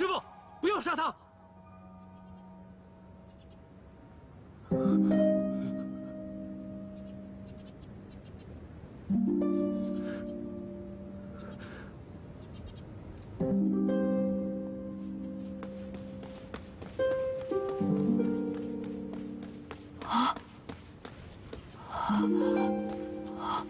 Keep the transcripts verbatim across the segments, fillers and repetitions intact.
师傅，不要杀他！啊！啊！啊！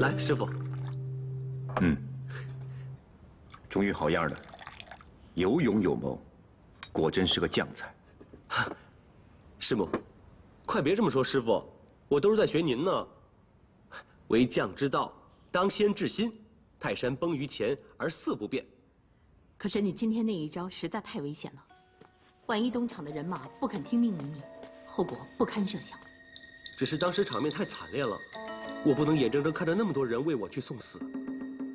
来，师傅。嗯，终于好样的，有勇有谋，果真是个将才。啊、师母，快别这么说，师傅，我都是在学您呢。为将之道，当先治心。泰山崩于前而四不变。可是你今天那一招实在太危险了，万一东厂的人马不肯听命于你，后果不堪设想。只是当时场面太惨烈了。 我不能眼睁睁看着那么多人为我去送死，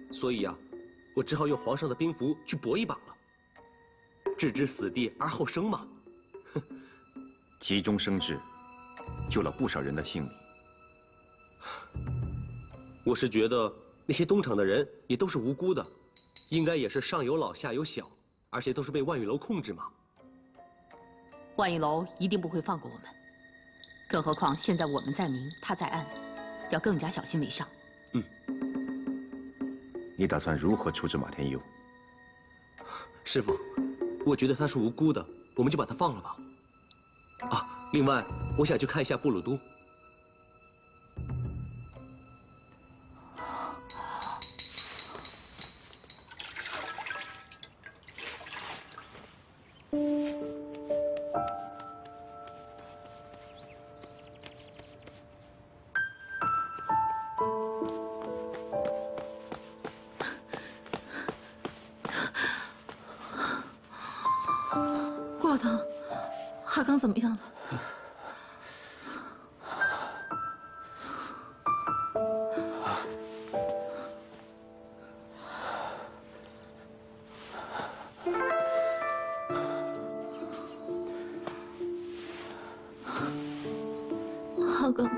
所以啊，我只好用皇上的兵符去搏一把了。置之死地而后生嘛，哼，急中生智，救了不少人的性命。我是觉得那些东厂的人也都是无辜的，应该也是上有老下有小，而且都是被万玉楼控制嘛。万玉楼一定不会放过我们，更何况现在我们在明，他在暗。 要更加小心为上。嗯，你打算如何处置马天佑？师傅，我觉得他是无辜的，我们就把他放了吧。啊，另外，我想去看一下布鲁都。怎么样了？浩哥，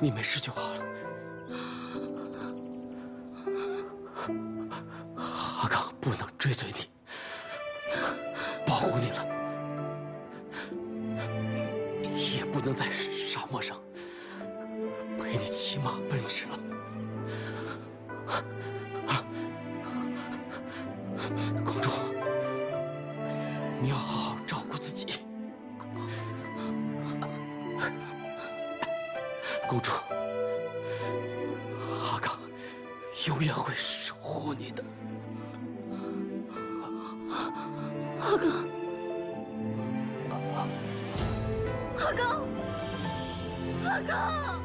你没事就好了，阿刚不能追随你，保护你了，也不能在沙漠上陪你骑马奔驰了。 公主，阿刚永远会守护你的。阿刚，阿刚，阿刚，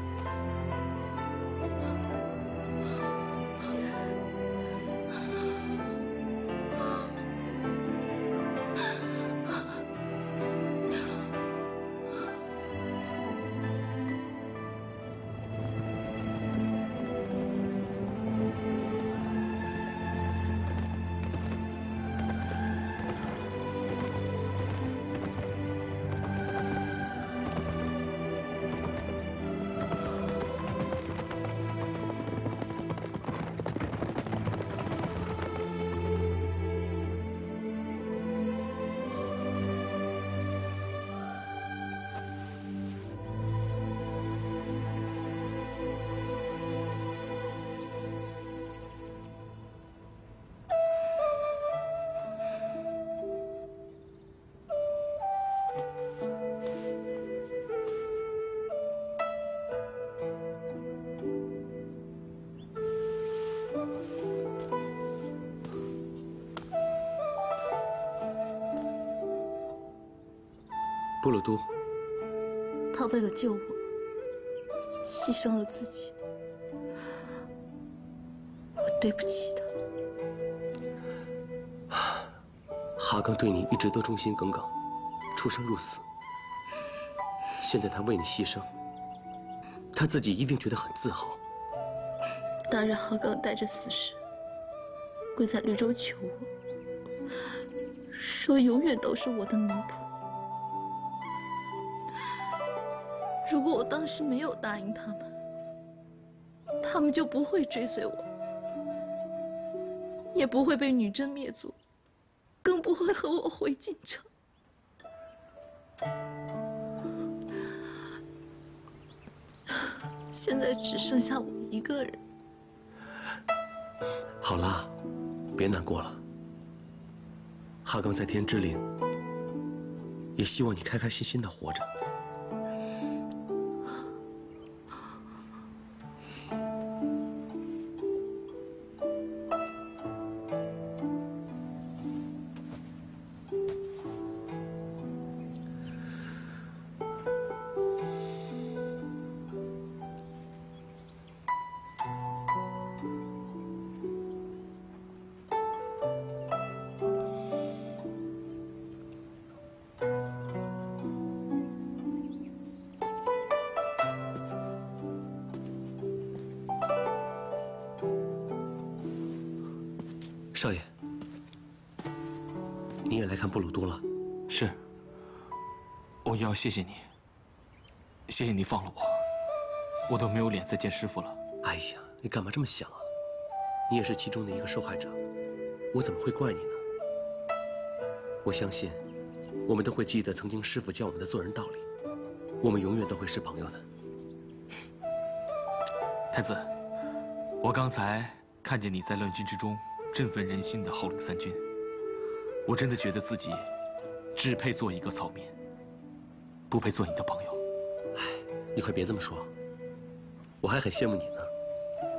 布鲁都，他为了救我，牺牲了自己，我对不起他。 哈刚对你一直都忠心耿耿，出生入死。现在他为你牺牲，他自己一定觉得很自豪。当日哈刚带着死尸跪在绿洲求我，说永远都是我的奴仆。如果我当时没有答应他们，他们就不会追随我，也不会被女真灭族。 更不会和我回京城。现在只剩下我一个人。好啦，别难过了。哈刚在天之灵，也希望你开开心心的活着。少爷，你也来看布鲁都了？是。我要谢谢你，谢谢你放了我，我都没有脸再见师傅了。哎呀，你干嘛这么想啊？你也是其中的一个受害者，我怎么会怪你呢？我相信，我们都会记得曾经师傅教我们的做人道理，我们永远都会是朋友的。太子，我刚才看见你在乱军之中。 振奋人心的号令三军，我真的觉得自己只配做一个草民，不配做你的朋友。哎，你快别这么说，我还很羡慕你呢。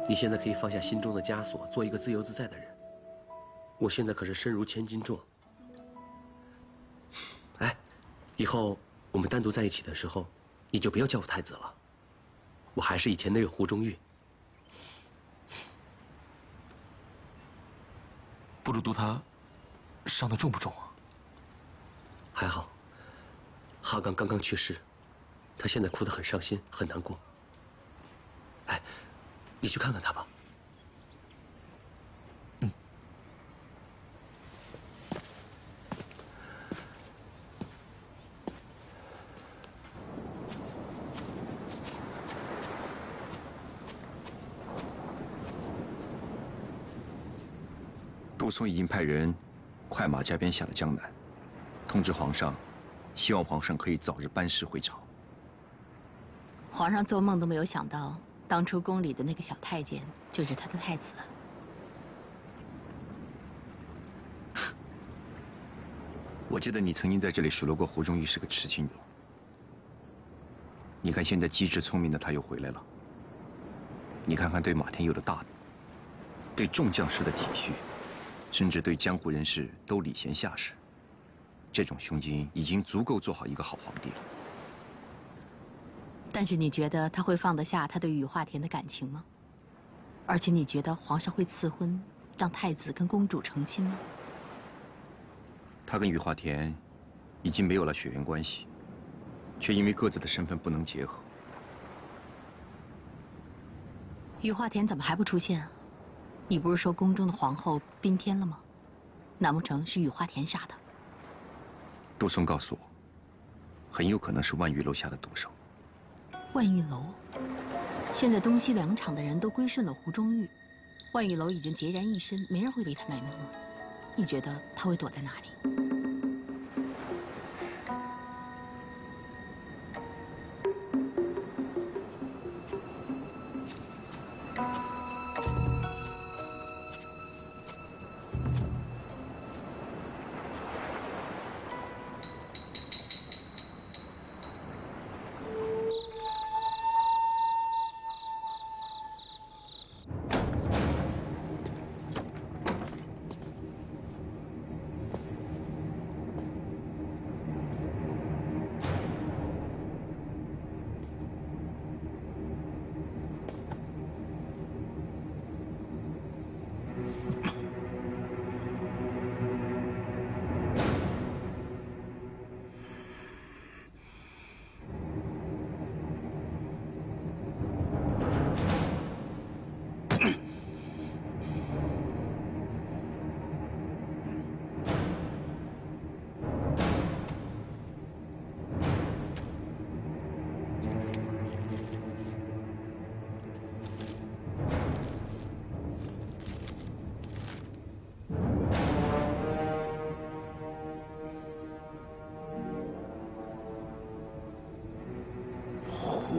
你现在可以放下心中的枷锁，做一个自由自在的人。我现在可是身如千斤重。哎，以后我们单独在一起的时候，你就不要叫我太子了，我还是以前那个胡中玉。 布鲁都他伤得重不重啊？还好，哈刚刚刚去世，他现在哭得很伤心，很难过。哎，你去看看他吧。嗯。杜松已经派人快马加鞭下了江南，通知皇上，希望皇上可以早日班师回朝。皇上做梦都没有想到，当初宫里的那个小太监就是他的太子。我记得你曾经在这里数落过胡中玉是个痴情种。你看现在机智聪明的他又回来了。你看看对马天佑的大度，对众将士的体恤。 甚至对江湖人士都礼贤下士，这种胸襟已经足够做好一个好皇帝了。但是你觉得他会放得下他对雨化田的感情吗？而且你觉得皇上会赐婚，让太子跟公主成亲吗？他跟雨化田已经没有了血缘关系，却因为各自的身份不能结合。雨化田怎么还不出现啊？ 你不是说宫中的皇后宾天了吗？难不成是雨花田杀的？杜松告诉我，很有可能是万玉楼下的毒手。万玉楼，现在东西两厂的人都归顺了胡中玉，万玉楼已经孑然一身，没人会为他卖命了。你觉得他会躲在哪里？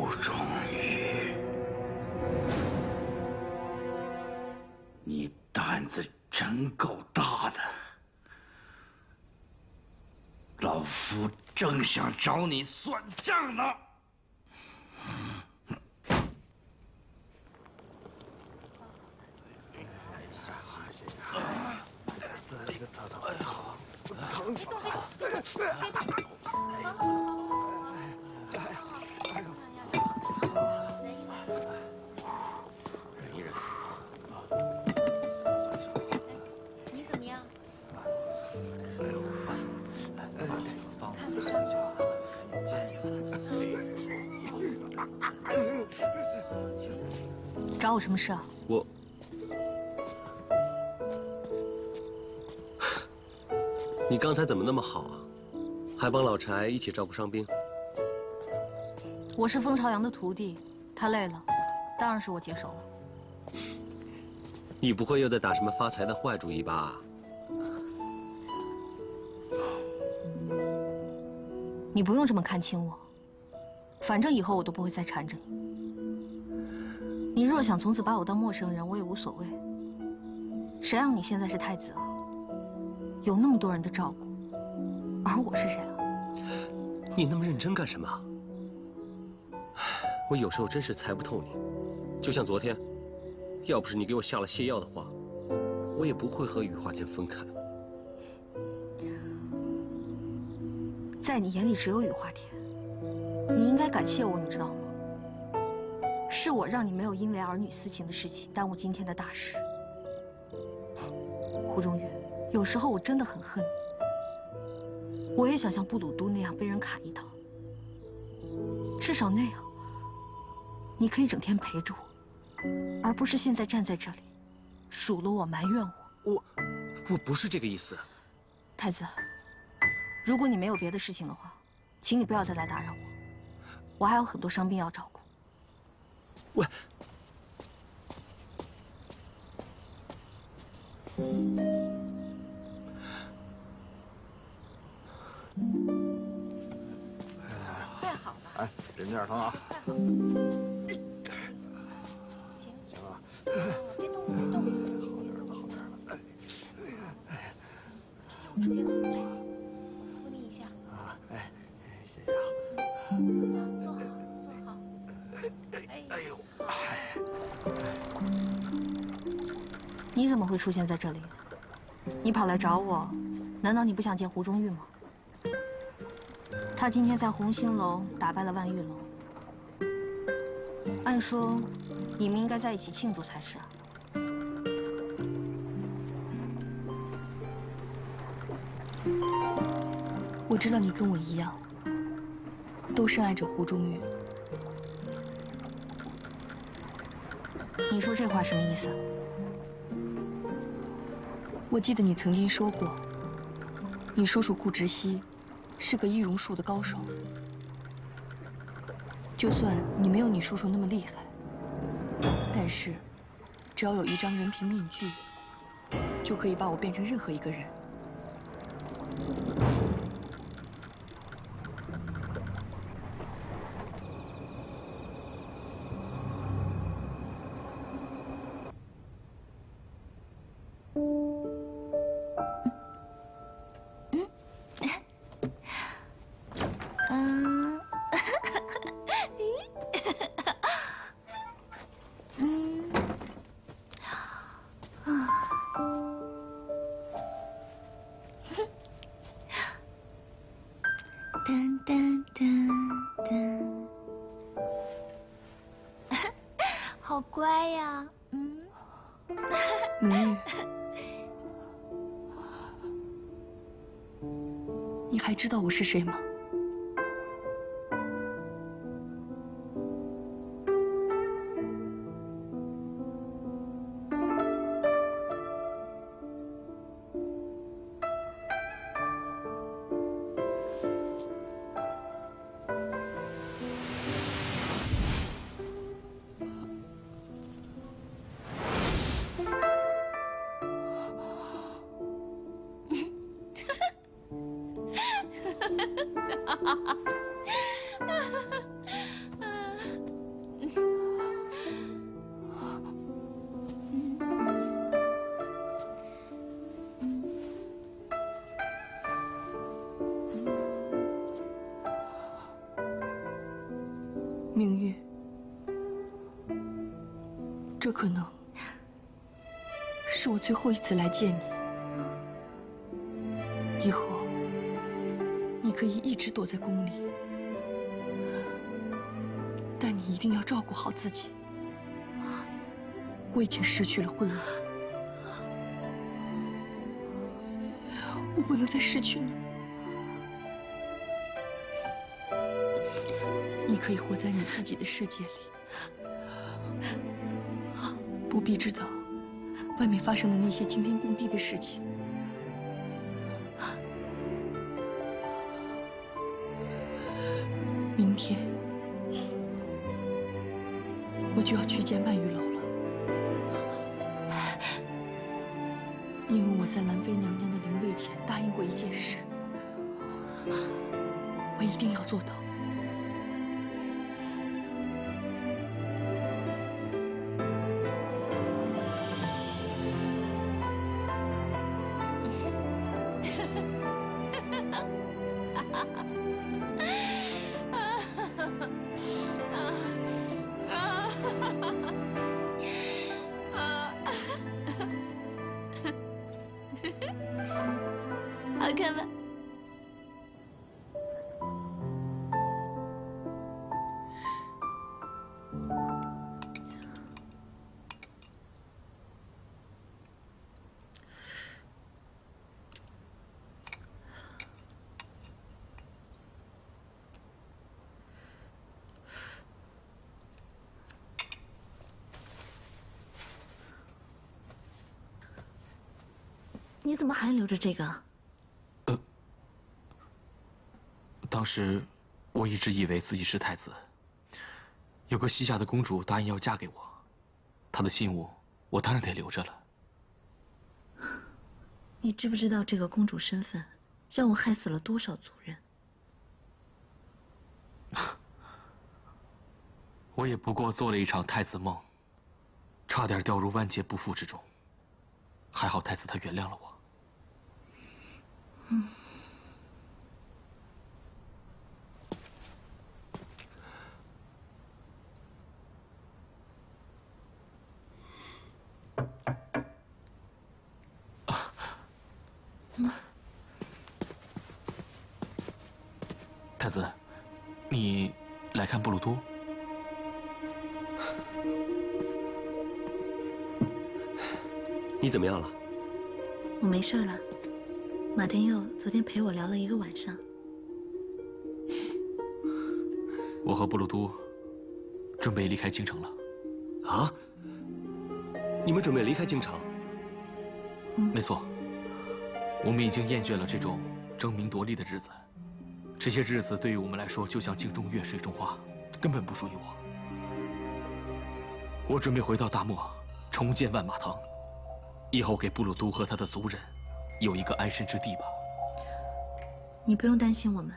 顾仲宇，你胆子真够大的！老夫正想找你算账呢。 你怎么样？看不上我？找我什么事啊？我。 你刚才怎么那么好啊？还帮老柴一起照顾伤兵。我是风朝阳的徒弟，他累了，当然是我接手了。你不会又在打什么发财的坏主意吧？你不用这么看轻我，反正以后我都不会再缠着你。你若想从此把我当陌生人，我也无所谓。谁让你现在是太子啊？ 有那么多人的照顾，而我是谁啊？你那么认真干什么？我有时候真是猜不透你。就像昨天，要不是你给我下了泻药的话，我也不会和雨化天分开。在你眼里只有雨化天，你应该感谢我，你知道吗？是我让你没有因为儿女私情的事情耽误今天的大事。胡仲宇。 有时候我真的很恨你，我也想像布鲁都那样被人砍一刀，至少那样，你可以整天陪着我，而不是现在站在这里，数落我、埋怨我。我，我不是这个意思。太子，如果你没有别的事情的话，请你不要再来打扰我，我还有很多伤兵要照顾。喂。 太好了！哎，忍着点疼啊！太好了！行行啊！别动，别动！好点了，好点了！哎哎哎！这就直接过来，扶你一下。啊，哎，谢谢啊！坐好，坐好。哎哎呦！你怎么会出现在这里？你跑来找我，难道你不想见胡中玉吗？ 他今天在红星楼打败了万玉楼，按说你们应该在一起庆祝才是啊。我知道你跟我一样，都深爱着胡中玉。你说这话什么意思啊？我记得你曾经说过，你叔叔顾直熙。 是个易容术的高手，就算你没有你叔叔那么厉害，但是只要有一张人皮面具，就可以把我变成任何一个人。知道我是谁吗？明月，这可能是我最后一次来见你。以后，你可以一直躲在宫里，但你一定要照顾好自己。我已经失去了婚姻。 我不能再失去你。你可以活在你自己的世界里，不必知道外面发生的那些惊天动地的事情。明天我就要去见万玉楼了，因为我在兰妃娘娘的灵位前。 答应过一件事，我一定要做到。你怎么还留着这个？呃，当时我一直以为自己是太子，有个西夏的公主答应要嫁给我，她的信物我当然得留着了。你知不知道这个公主身份，让我害死了多少族人？我也不过做了一场太子梦，差点掉入万劫不复之中，还好太子他原谅了我。 嗯，太子，你来看布鲁都？你怎么样了？我没事了。 马天佑昨天陪我聊了一个晚上。我和布鲁都准备离开京城了。啊？你们准备离开京城？嗯，没错。我们已经厌倦了这种争名夺利的日子，这些日子对于我们来说就像镜中月、水中花，根本不属于我。我准备回到大漠，重建万马堂，以后给布鲁都和他的族人。 有一个安身之地吧。你不用担心我们，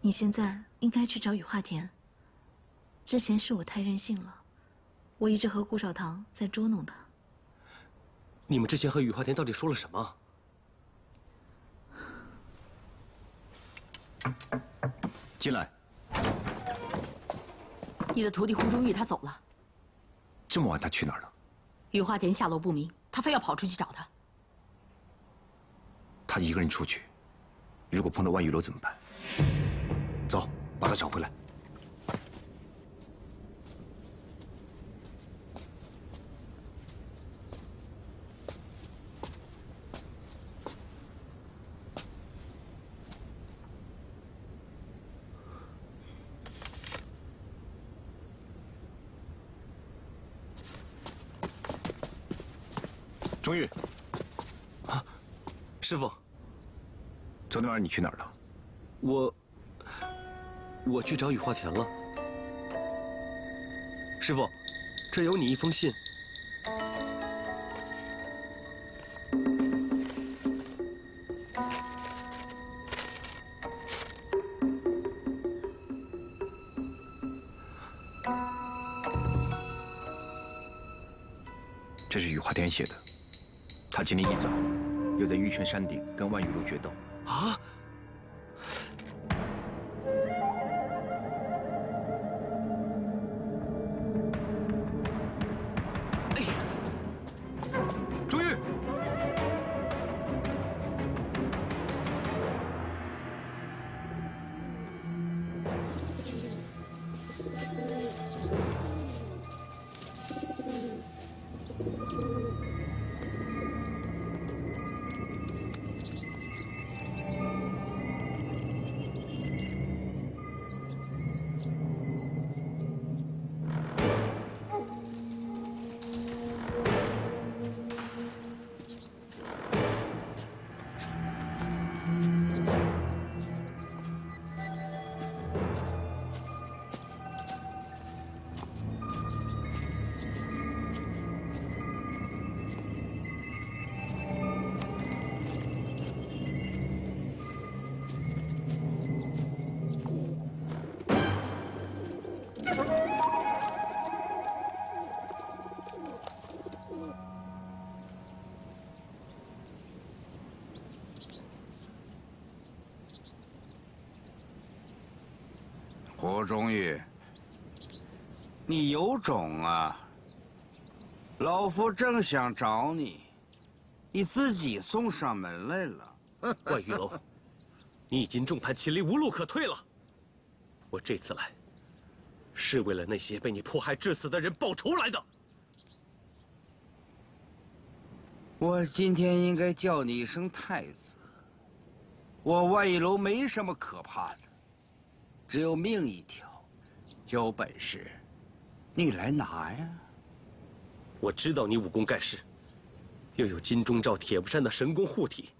你现在应该去找雨化田。之前是我太任性了，我一直和顾少棠在捉弄他。你们之前和雨化田到底说了什么？进来。你的徒弟胡忠玉他走了。这么晚他去哪儿了？雨化田下落不明，他非要跑出去找他。 他一个人出去，如果碰到万玉楼怎么办？走，把他找回来。钟玉，啊，师父。 昨天晚上你去哪儿了？我，我去找雨化田了。师傅，这有你一封信。这是雨化田写的，他今天一早又在玉泉山顶跟万玉楼决斗。 啊！胡忠义，你有种啊！老夫正想找你，你自己送上门来了。万玉楼，你已经众叛亲离，无路可退了。我这次来，是为了那些被你迫害致死的人报仇来的。 我今天应该叫你一声太子。我万玉楼没什么可怕的，只有命一条。有本事，你来拿呀！我知道你武功盖世，又有金钟罩、铁布衫的神功护体，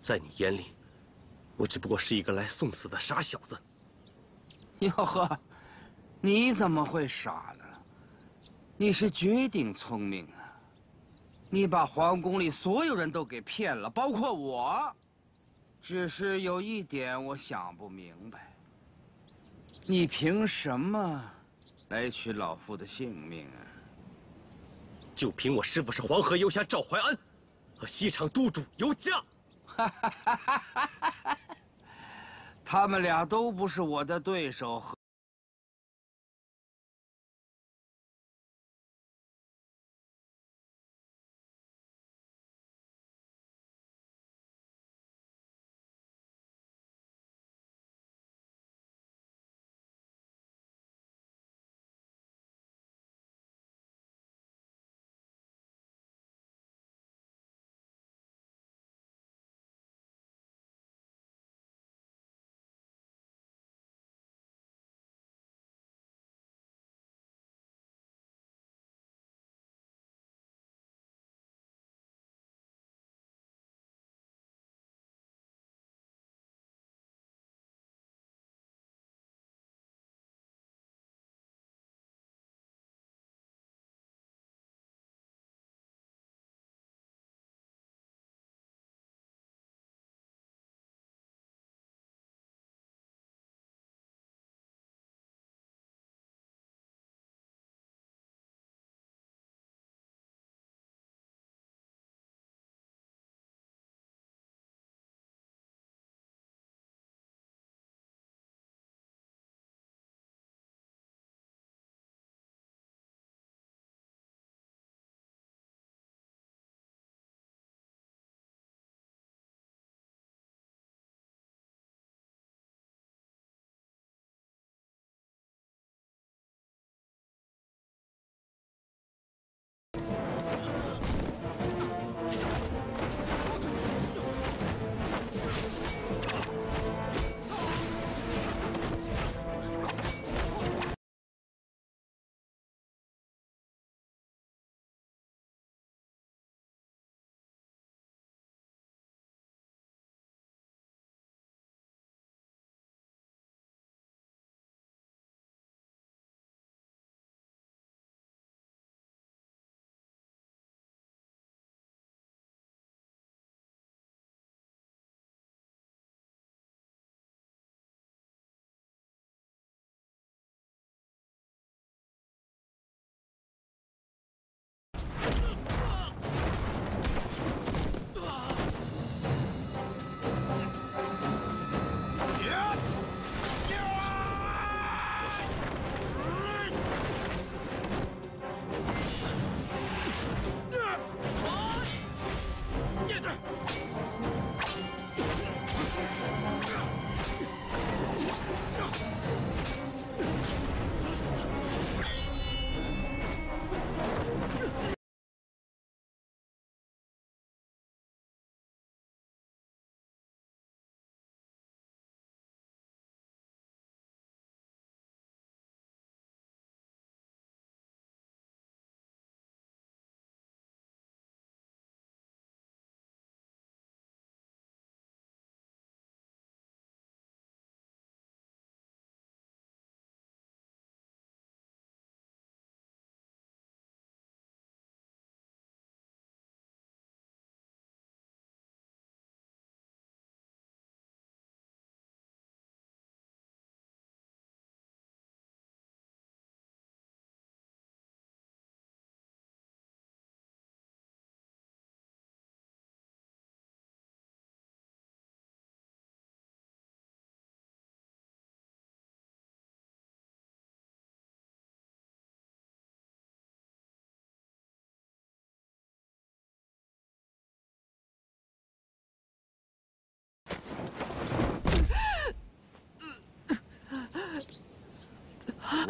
在你眼里，我只不过是一个来送死的傻小子。哟呵，你怎么会傻呢？你是绝顶聪明啊！ 你把皇宫里所有人都给骗了，包括我。只是有一点我想不明白：你凭什么来取老夫的性命啊？就凭我师父是黄河游侠赵怀安和西厂都主尤家。他们俩都不是我的对手。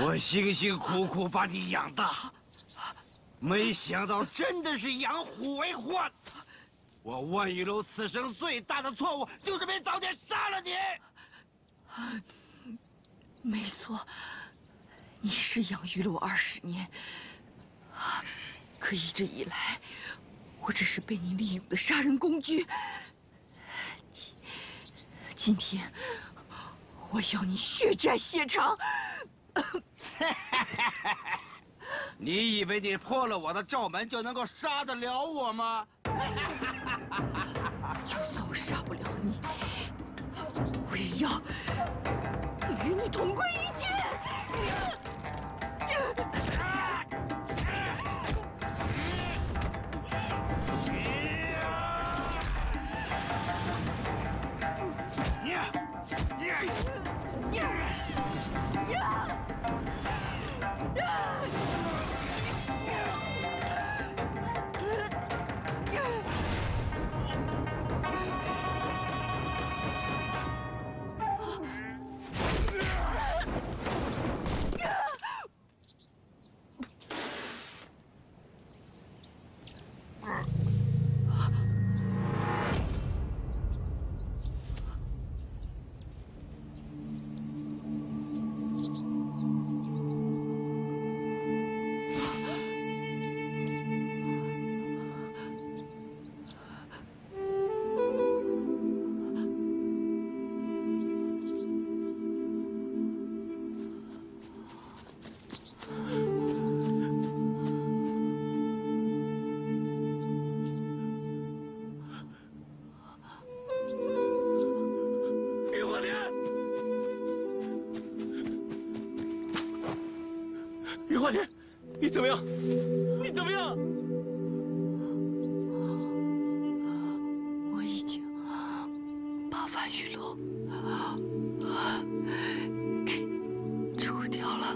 我辛辛苦苦把你养大，没想到真的是养虎为患。我万玉楼此生最大的错误就是没早点杀了你。没错，你是养育了我二十年，可一直以来，我只是被你利用的杀人工具。今今天。 我要你血债血偿！你以为你破了我的罩门就能够杀得了我吗？就算我杀不了你，我也要与你同归于尽！怎么样？你怎么样？我已经把万玉楼给除掉了。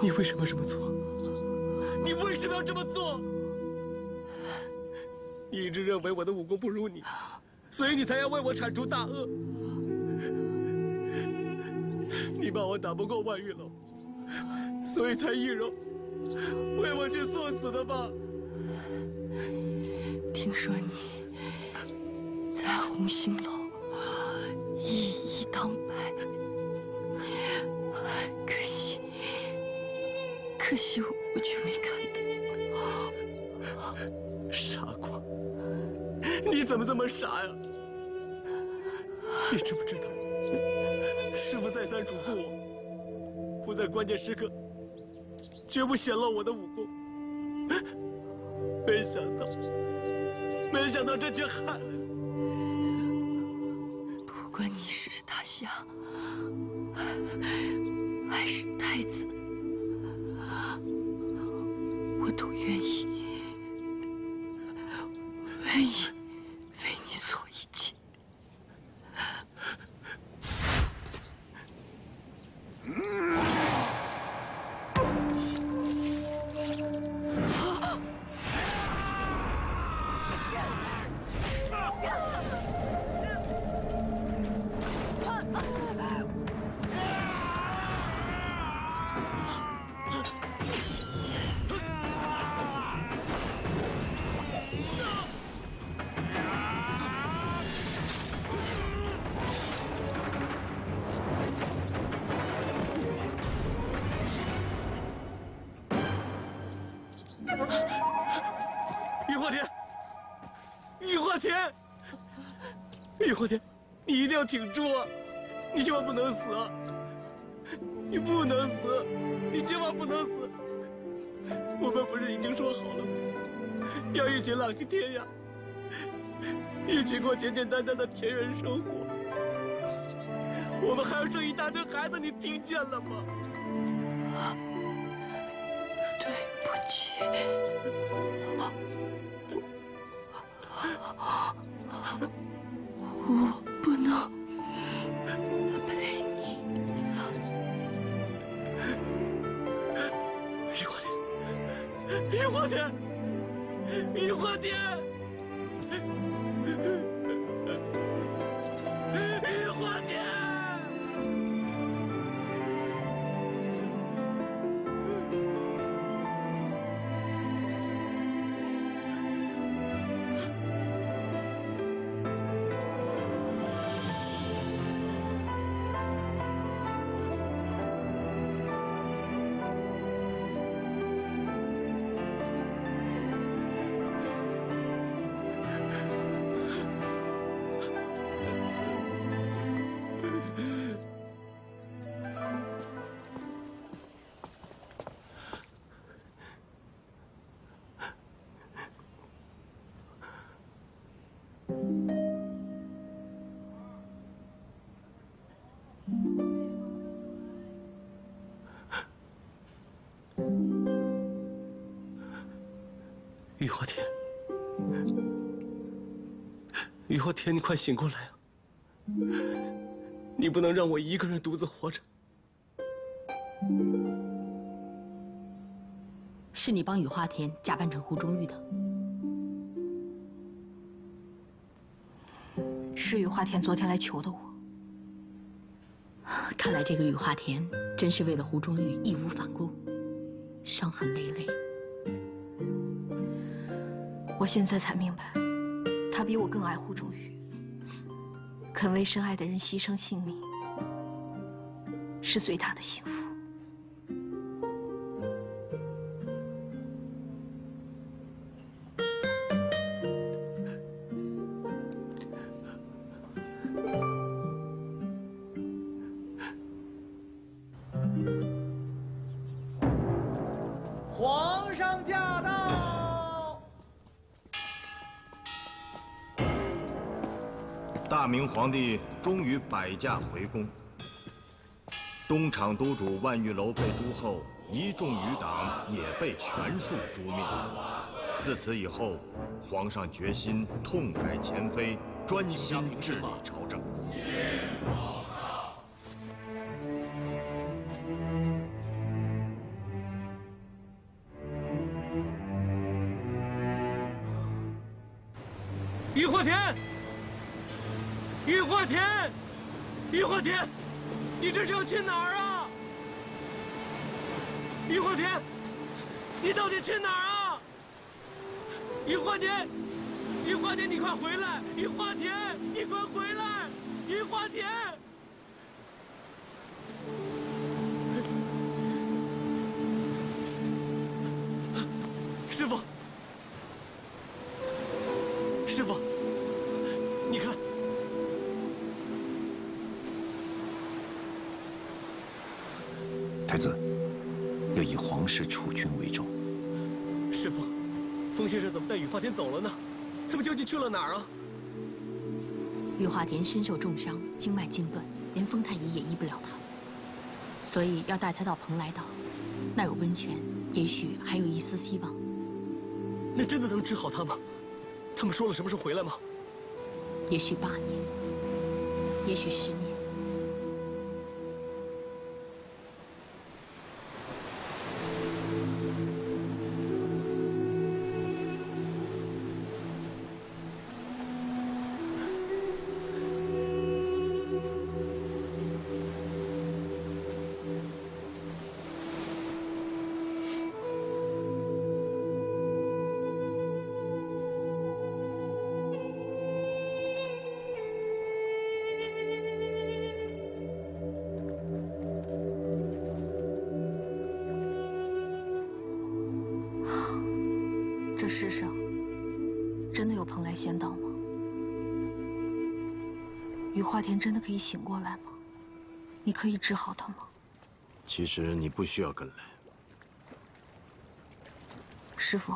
你为什么要这么做？你为什么要这么做？ 你一直认为我的武功不如你，所以你才要为我铲除大恶。你把我打不过万玉楼，所以才易容为我去送死的吧？听说你在红星楼一一当百，可惜，可惜我我却没看到。傻瓜！ 你怎么这么傻呀？你知不知道，师父再三嘱咐我，不在关键时刻绝不显露我的武功。没想到，没想到这却害了你。不管你是大侠，还是太子，我都愿意，愿意。 要挺住啊！你千万不能死啊！你不能死，你千万不能死！我们不是已经说好了，要一起浪迹天涯，一起过简简单单的田园生活。我们还要生一大堆孩子，你听见了吗？啊，对不起。我。 不能陪你了，玉皇天，玉皇天，玉皇爹，玉皇爹，雨后天，雨后天，你快醒过来啊！你不能让我一个人独自活着。是你帮雨花田假扮成胡中玉的，是雨花田昨天来求的我。看来这个雨花田真是为了胡中玉义无反顾，伤痕累累。 我现在才明白，他比我更爱胡中玉，肯为深爱的人牺牲性命，是最大的幸福。皇上驾到！ 大明皇帝终于摆驾回宫，东厂都主万玉楼被诛后，一众余党也被全数诛灭。自此以后，皇上决心痛改前非，专心治理朝政。雨后天。 雨后天，雨后天，你这是要去哪儿啊？雨后天，你到底去哪儿啊？雨后天，雨后天，你快回来！雨后天，你快回来！雨后天，师傅，师傅，你看。 太子，要以皇室储君为重。师父，冯先生怎么带雨花田走了呢？他们究竟去了哪儿啊？雨花田身受重伤，经脉尽断，连风太医也医不了他，所以要带他到蓬莱岛，那有温泉，也许还有一丝希望。那真的能治好他吗？他们说了什么时候回来吗？也许八年，也许十年。 世上真的有蓬莱仙岛吗？雨花田真的可以醒过来吗？你可以治好他吗？其实你不需要跟来。师父，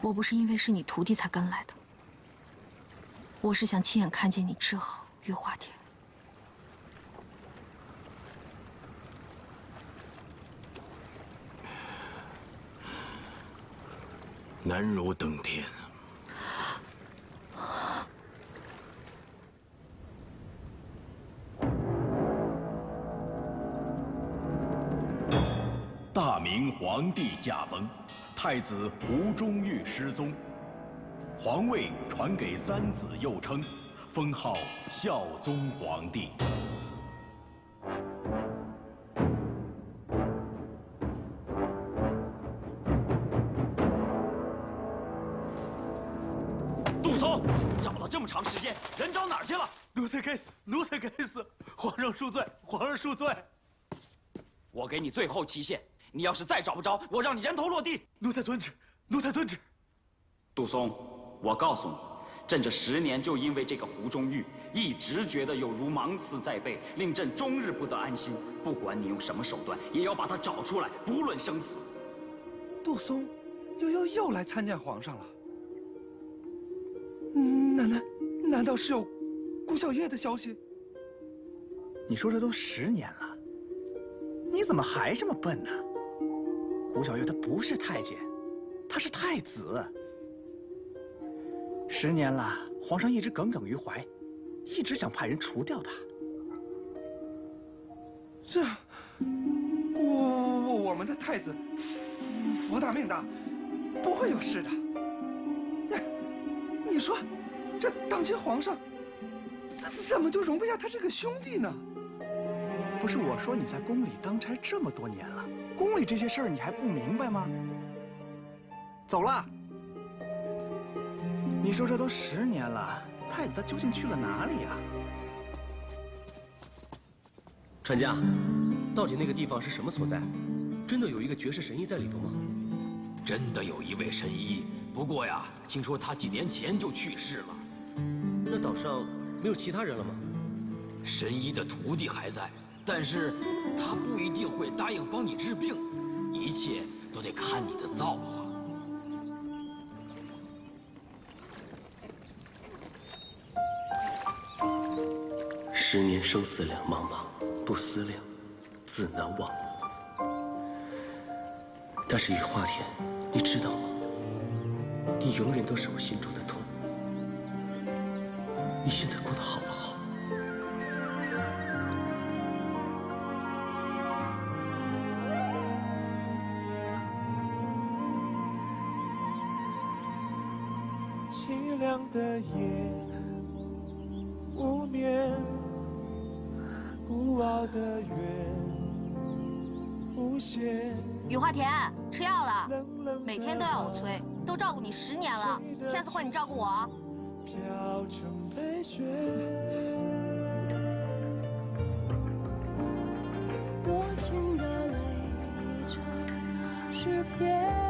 我不是因为是你徒弟才跟来的，我是想亲眼看见你治好雨花田。 难如登天。大明皇帝驾崩，太子胡忠玉失踪，皇位传给三子幼称，封号孝宗皇帝。 这么长时间，人找哪儿去了？奴才该死，奴才该死！皇上恕罪，皇上恕罪！我给你最后期限，你要是再找不着，我让你人头落地！奴才遵旨，奴才遵旨。杜松，我告诉你，朕这十年就因为这个胡忠玉，一直觉得有如芒刺在背，令朕终日不得安心。不管你用什么手段，也要把他找出来，不论生死。杜松，又又又来参见皇上了。 奶奶，难道是有顾小月的消息？你说这都十年了，你怎么还这么笨呢？顾小月她不是太监，她是太子。十年了，皇上一直耿耿于怀，一直想派人除掉她。这，我我我们的太子福大命大，不会有事的。你你说。 这当今皇上，怎怎么就容不下他这个兄弟呢？不是我说你在宫里当差这么多年了，宫里这些事儿你还不明白吗？走了。你说这都十年了，太子他究竟去了哪里呀？传家，到底那个地方是什么所在？真的有一个绝世神医在里头吗？真的有一位神医，不过呀，听说他几年前就去世了。 那岛上没有其他人了吗？神医的徒弟还在，但是他不一定会答应帮你治病，一切都得看你的造化。十年生死两茫茫，不思量，自难忘。但是雨化天，你知道吗？你永远都是我心中的痛。 你现在过得好不好？凄凉的夜，无眠；孤傲的月，无邪。雨化田，吃药了，每天都要我催，都照顾你十年了，下次换你照顾我啊。 飘成飞雪，多情的泪中是片。